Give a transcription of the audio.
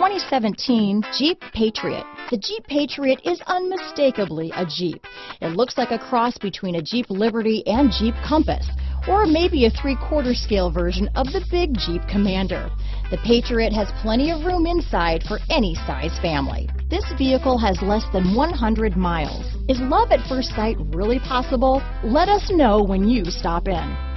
2017 Jeep Patriot. The Jeep Patriot is unmistakably a Jeep. It looks like a cross between a Jeep Liberty and Jeep Compass, or maybe a three-quarter scale version of the big Jeep Commander. The Patriot has plenty of room inside for any size family. This vehicle has less than 100 miles. Is love at first sight really possible? Let us know when you stop in.